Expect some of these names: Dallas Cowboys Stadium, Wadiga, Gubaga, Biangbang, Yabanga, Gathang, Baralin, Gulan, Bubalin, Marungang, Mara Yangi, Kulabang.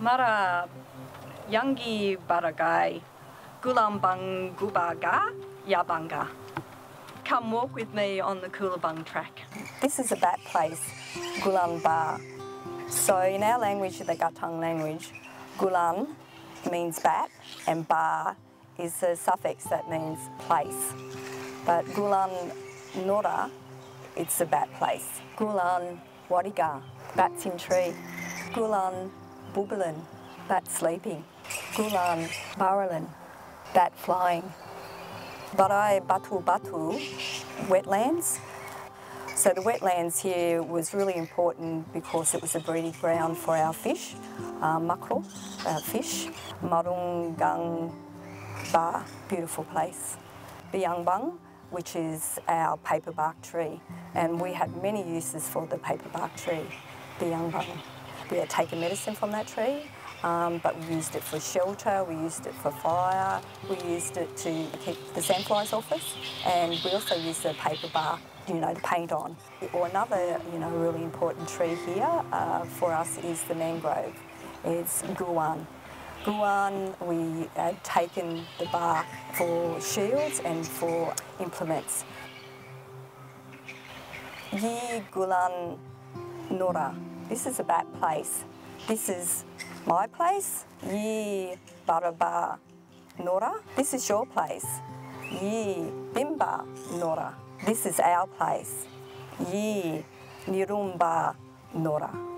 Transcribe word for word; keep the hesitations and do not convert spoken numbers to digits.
Mara Yangi Barangay Kulabang Gubaga Yabanga. Come walk with me on the Kulabang track. This is about place, Gulan Bar. So in our language, the Gathang language, Gulan means bat and bar is a suffix that means place. But Gulan Nora, it's a bat place. Gulan Wadiga, bats in tree. Gulan Bubalin, bat sleeping. Gulan Baralin, bat flying. Barai Batu Batu, wetlands. So the wetlands here was really important because it was a breeding ground for our fish, uh, mackerel, our fish. Marungang Ba, beautiful place. Biangbang, which is our paperbark tree, and we had many uses for the paperbark tree, Biangbang. We had taken medicine from that tree, um, but we used it for shelter, we used it for fire, we used it to keep the sandflies off us, and we also used the paperbark, you know, to paint on. Or another, you know, really important tree here uh, for us is the mangrove. It's guan. Guan, we had taken the bark for shields and for implements. Yi Gulan Nora, this is a bat place. This is my place. Yi Baraba Nora, this is your place. Yi Bimba Nora, this is our place. Yi Nirumba Nora.